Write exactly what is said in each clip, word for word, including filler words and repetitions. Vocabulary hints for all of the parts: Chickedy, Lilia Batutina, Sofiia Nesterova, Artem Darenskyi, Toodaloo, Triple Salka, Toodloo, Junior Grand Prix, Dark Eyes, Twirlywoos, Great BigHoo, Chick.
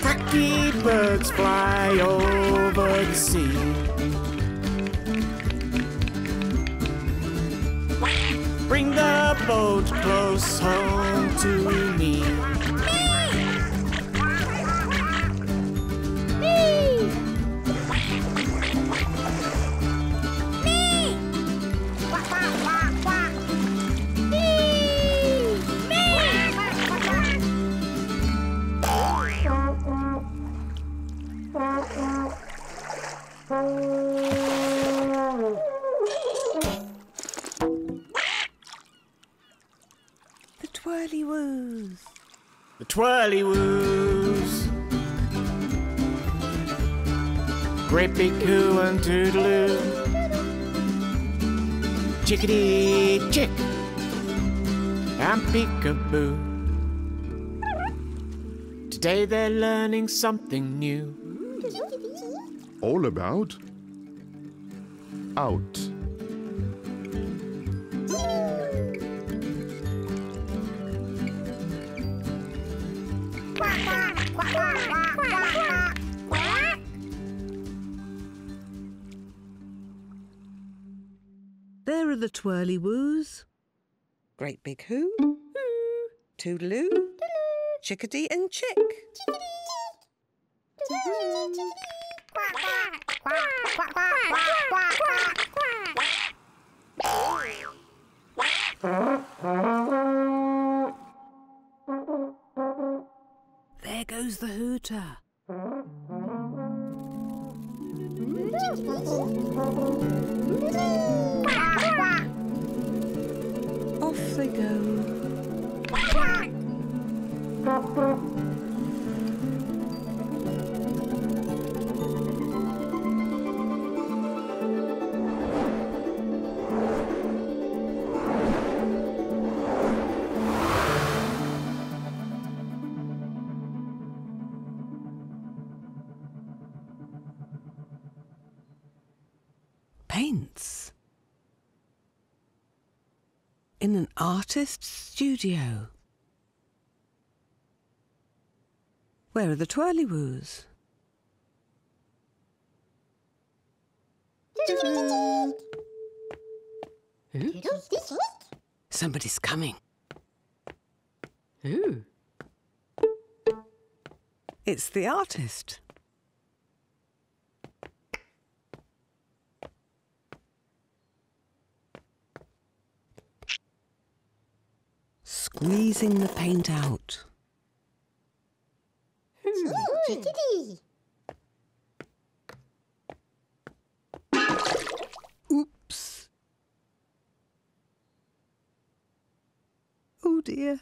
Hacky birds fly over the sea. Bring the boat close home to me. Twirlywoos. The Twirlywoos. Great BigHoo and Toodloo. Chickedy, Chick, and Peekaboo. Today they're learning something new. All about out. There are the Twirlywoos, Great BigHoo, Toodaloo, Chickedy and Chick. There goes the hooter. Off they go. Paints in an artist's studio. Where are the Twirlywoos? Hmm? Somebody's coming. Ooh. It's the artist. Squeezing the paint out. Chickedy. Oops. Oh dear.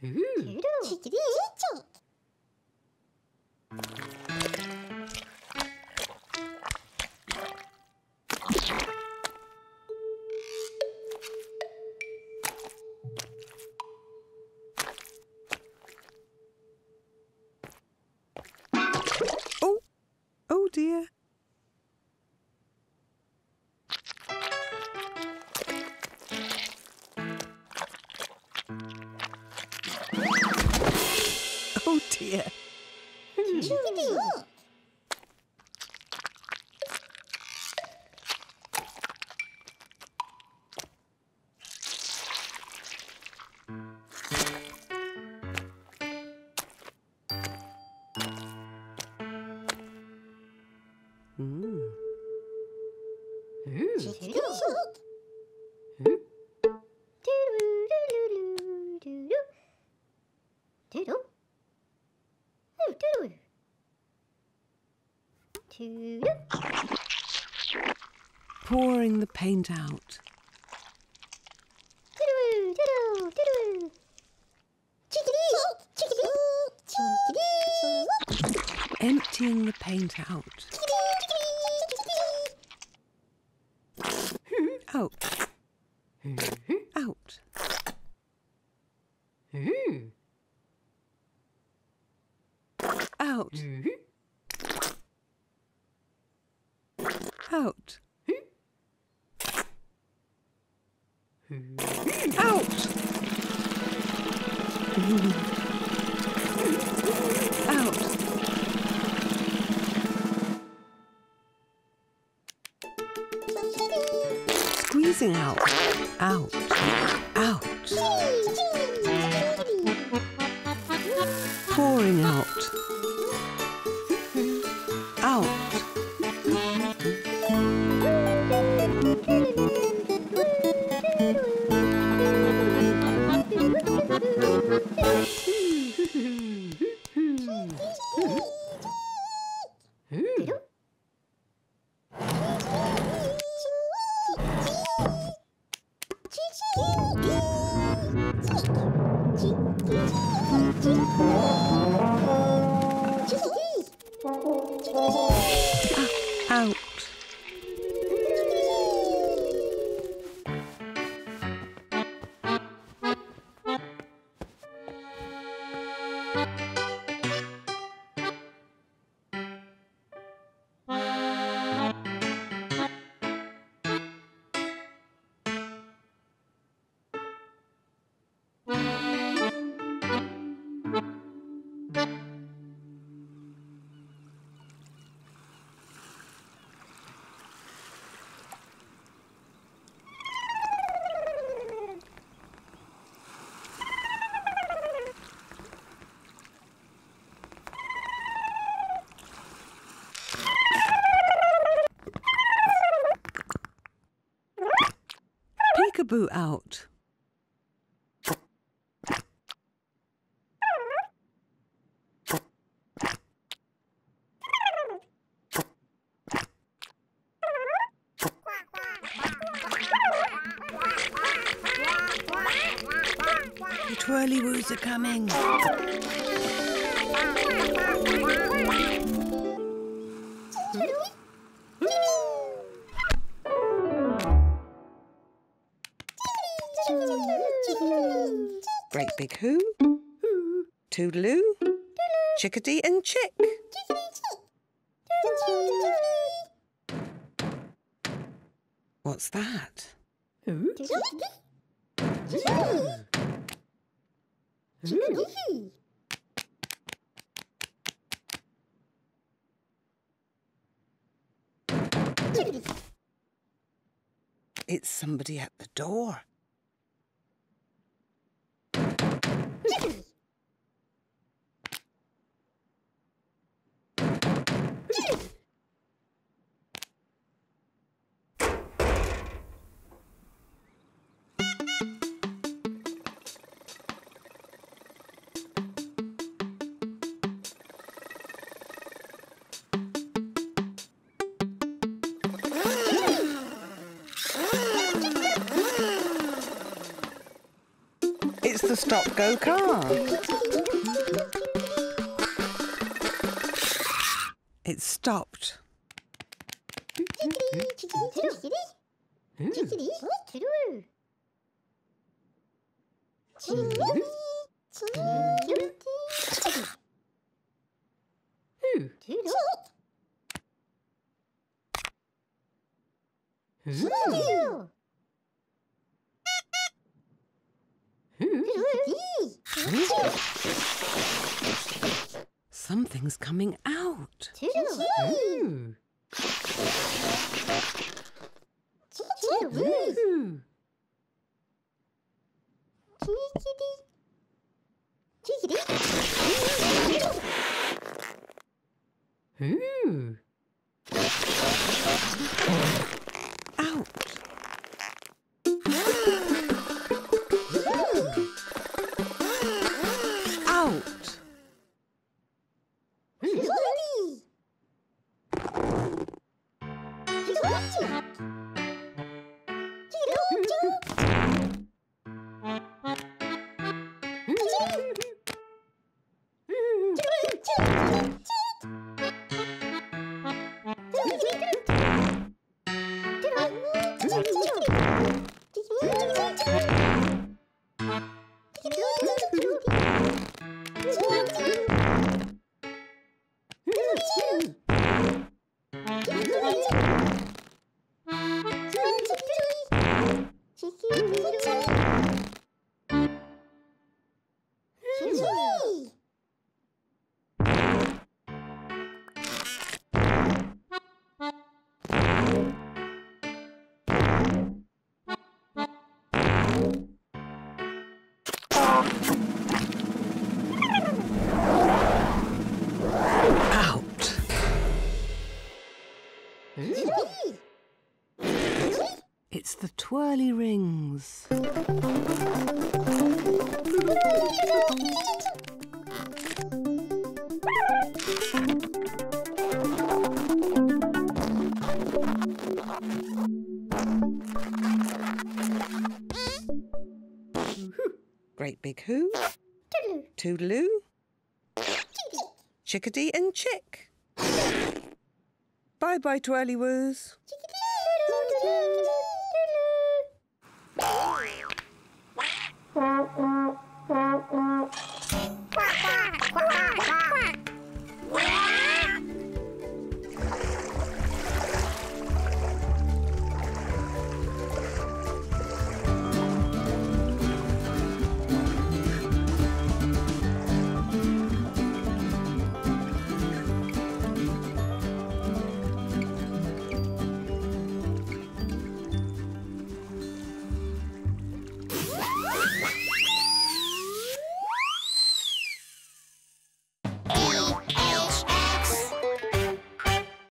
Dear. Oh dear. Pouring the paint out. Emptying the paint out. Out. Out. Out. Out. Out! Out, out, out. Pouring out, out. Peekaboo out. The Twirlywoos are coming. Great BigHoo, Toodloo, Chickedy and Chick. What's that? It's somebody at the door. It's the stop-go car. It stopped. Something's coming out. Toodaloo. Toodaloo. Chickedy. Out! It's the twirly rings. Great BigHoo, Toodloo, Chickedy and Chick. Bye-bye, Twirlywoos. Chickedy. Wow.